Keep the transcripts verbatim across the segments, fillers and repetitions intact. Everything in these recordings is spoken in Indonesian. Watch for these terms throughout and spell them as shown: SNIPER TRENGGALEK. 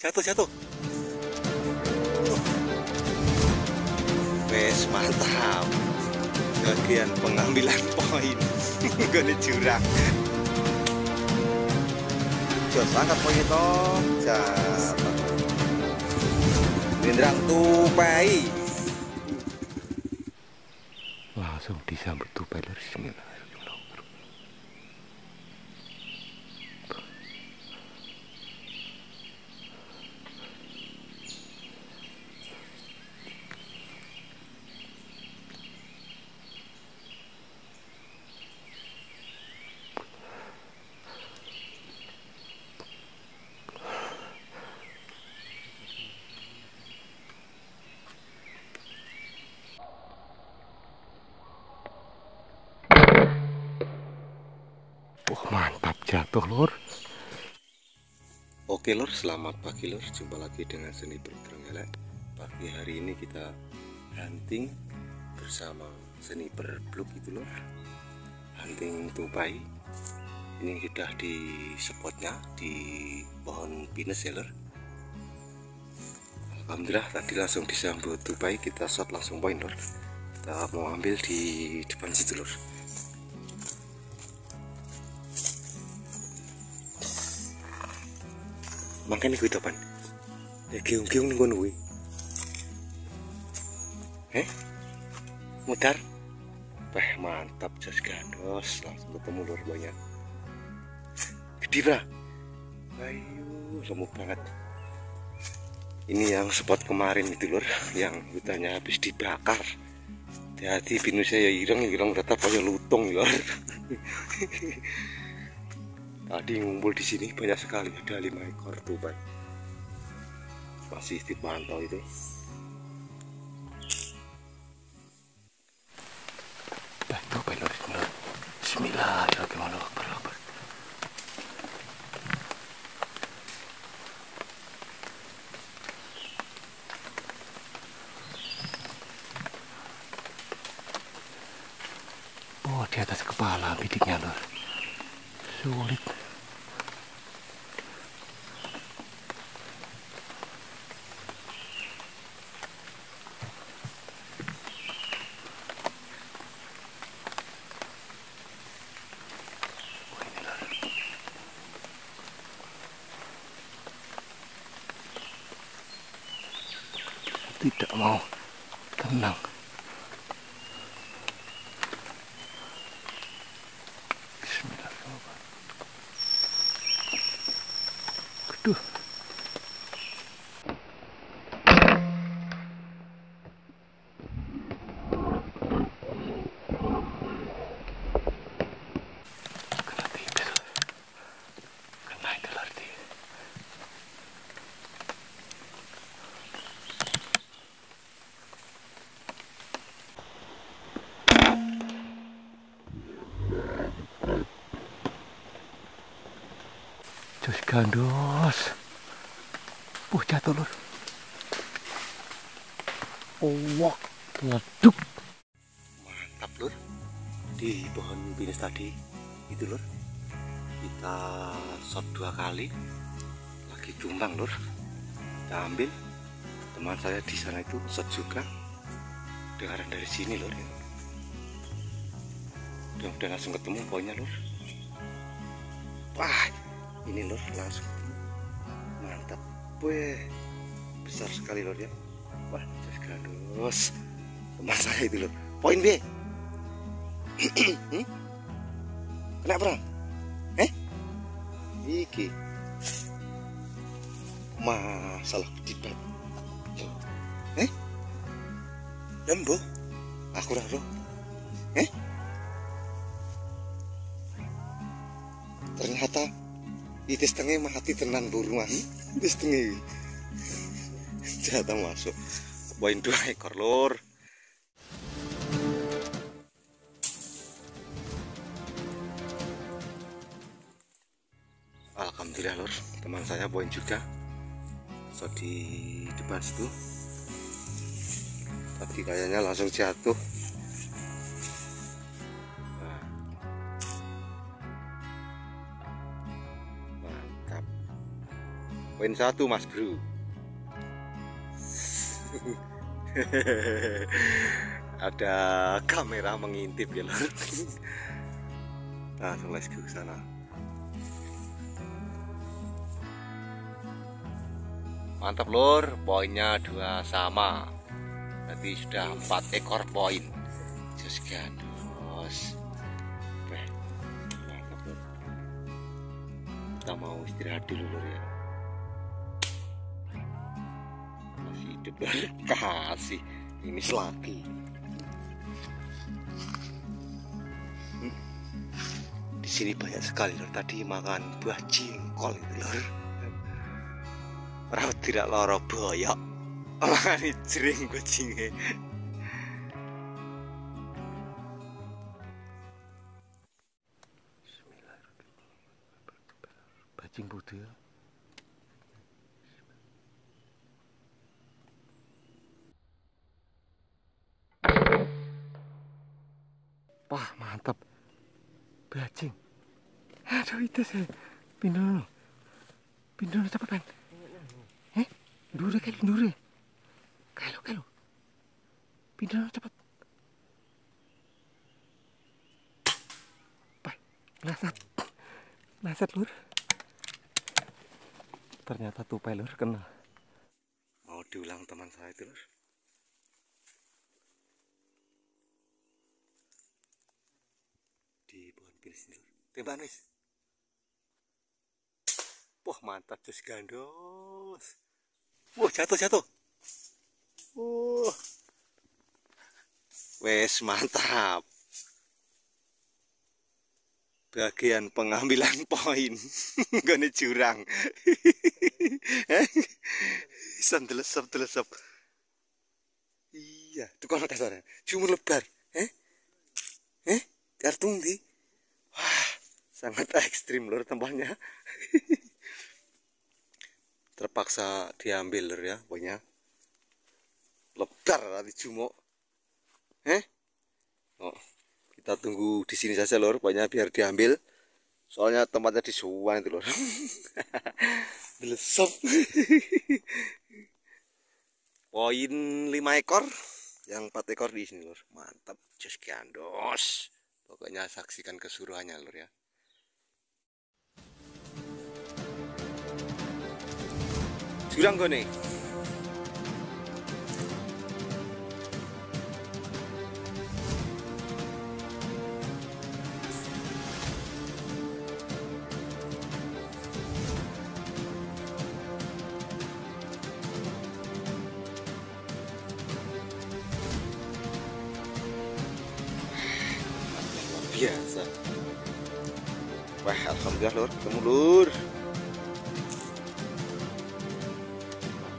Jatuh, jatuh. Wes, mantap. Bagian pengambilan poin. Gede curang. Jos, angkat poin itu. Jatuh. Lindrang tupai. Langsung disambut tupai. Bismillah. Wah, mantap, jatuh lur. Oke lur, selamat pagi lur, jumpa lagi dengan Sniper Trenggalek. Pagi hari ini kita hunting bersama Sniper Bluk itu lur, hunting tupai. Ini sudah di spotnya di pohon pinus ya lur. Alhamdulillah tadi langsung disambut tupai, kita shot langsung poin lur. Kita mau ambil di depan situ lur. Makan nih gue depan, ya giung-giung nih gue nungguin. Eh, mutar, wah mantap jos gandos, langsung ketemu lur banyak. Gede lah, ayo remuk banget. Ini yang spot kemarin itu lur, yang hutannya habis dibakar. Hati-hati pinusnya ya ireng, ireng tetap aja lutung lur. Tadi ngumpul di sini banyak sekali, ada lima ekor tupai. Masih dipantau itu. Tupai lur, bismillahirrahmanirrahim. Oh, di atas kepala bidiknya lur. Sulit. Tidak mau tenang. Bismillahirrahmanirrahim. Aduh. Jos gandos. Oh, jatuh lur. Oh, waduh. Mantap lur. Di pohon pinus tadi itu lur. Kita shot dua kali. Lagi tumbang lur. Kita ambil. Teman saya di sana itu shot juga. Dengaran dari sini lur. Mudah-mudahan langsung ketemu poinnya lur. Wah. Ini lor langsung mantap, weh besar sekali lor ya. Wah jos gandos, teman saya itu lor, poin B. hmm? Kena berang, eh? Iki, masalah kecil, eh? Lembu, aku raro, eh? Ternyata itu setengah mati tenan burung mati, itu setengah jatah masuk, bawain dua ekor lor. Alhamdulillah lor, teman saya bawain juga. So di depan situ, tapi kayaknya langsung jatuh. Poin satu Mas Bro. Ada kamera mengintip ya lor. Langsung let's go ke sana. Mantap lor, poinnya dua sama. Berarti sudah empat ekor poin. Just gandos. Mantap lor. Kita mau istirahat dulu lor ya. Masih hidup lor, kasih. Ini selagi hmm. Di sini banyak sekali lor. Tadi makan buah jengkol itu lor. Raut tidak loro boyok. Makan jering kucingnya. Bajing putih. Wah mantap, bajing. Aduh itu sih, pindah pindah apa pan? Eh, dure kayak dure, kalu kalu, pindah cepat. Pak, nasat, nasat lur. Ternyata tupai lur kena. Mau diulang teman saya itu lur. Tembak wis. Wah, mantap terus gandos. Wah, jatuh jatuh. Wah. Wes mantap. Bagian pengambilan poin. Gone jurang. Sendelesep telesep. Iya, tukang kasar. Cuma lebar, eh? Eh, kartung di. Wah, sangat ekstrim lor tempatnya. Terpaksa diambil lor ya, pokoknya lebar tadi jumo. Eh? Oh, kita tunggu di sini saja lor, pokoknya biar diambil. Soalnya tempatnya di suan itu lor. Belesop. Poin lima ekor, yang empat ekor di sini lor. Mantap, jos gandos. Pokoknya saksikan keseruannya lur ya. Jurang gone. Biasa. Wah, alhamdulillah lur, ketemu lur.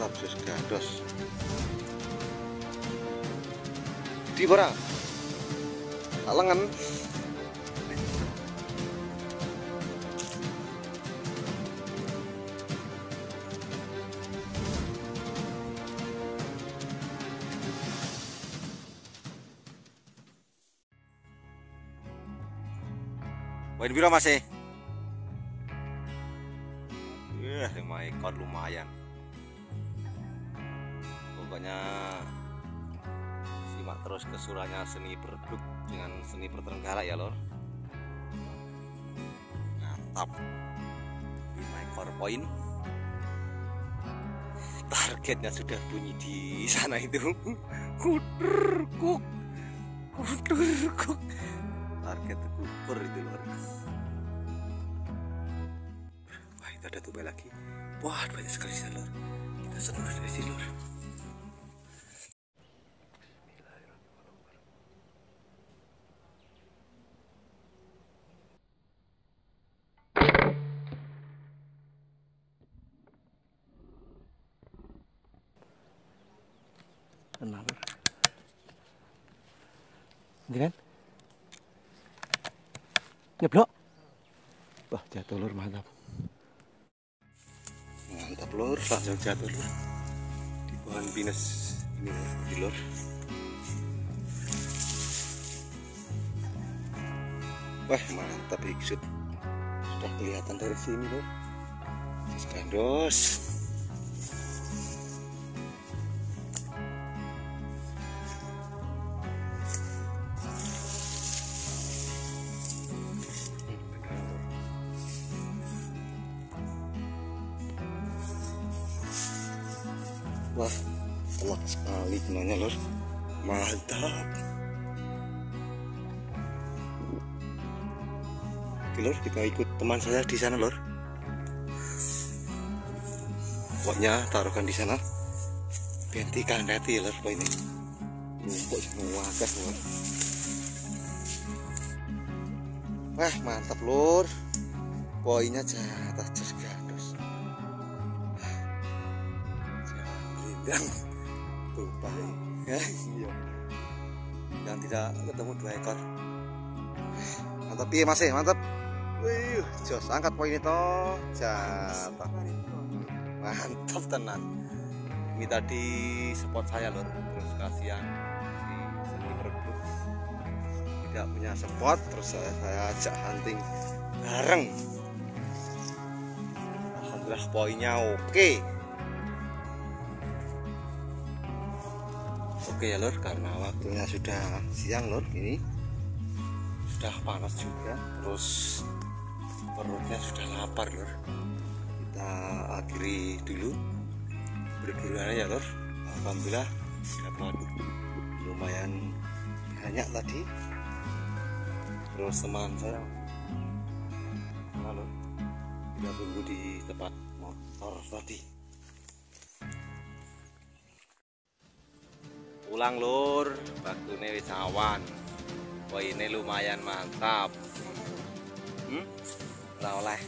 Mantap sus gandos. Di barang. Alengan. Poin piro masih? Wah, lumayan ekor lumayan. Pokoknya simak terus keseruannya seni produk dengan seni Trenggalek ya lor. Mantap. lima ekor poin. Targetnya sudah bunyi di sana itu. Kutur kuk. Kutur kuk. Target kuper itu lor. Wah itu ada tupai lagi. Wah banyak sekali sih lor. Kita seluruh dari sini lor. Enam lor. Jangan. Nyeblok. Wah, jatuh lur mantap. Mantap lur, langsung jatuh lur. Di pohon pinus ini di lur. Wah, mantap iksut. Sudah kelihatan dari sini lur. Gandos. Wah, enak sekali gunanya lor. Mantap. Oke lor, kita ikut teman saya di sana lor. Pokoknya taruhkan di sana. Binti kandati lor, ini numpuk semua gas lor. Wah mantap lor. Poinnya jatah jas gandos. Jangan tuh paling. Dan tidak ketemu dua ekor. Mantap ya mas, mantap. Wih, jos angkat poin itu jatah. Mantap tenan. Ini tadi spot saya lor. Terus kasihan si sniper tidak punya spot, terus saya, saya ajak hunting bareng. Alhamdulillah poinnya oke. Oke ya lor, karena waktunya sudah siang lor, ini sudah panas juga, terus perutnya sudah lapar lor. Kita akhiri dulu berdua ya lor. Alhamdulillah dapat lumayan banyak tadi. Terus teman saya lalu kita tunggu di tempat motor tadi. Pulang lor, waktune wis awan. Poine lumayan mantap. Hmm? Ora oleh.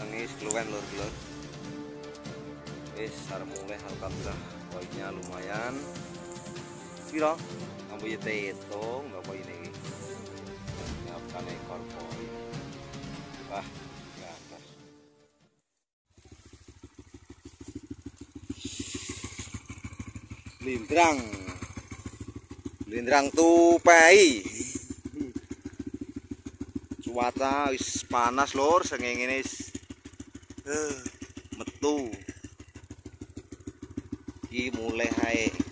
Nangis keluhan lor lor. Wis arep mulai, alhamdulillah poinnya lumayan. Piro? Ambu yo tetung lho poine iki. Siapkan ekor poin. Wah, ya gas. Lindrang. Lindrang tupai. Cuaca wis panas lor, sengengene wis eh metu. Iki mulai hae.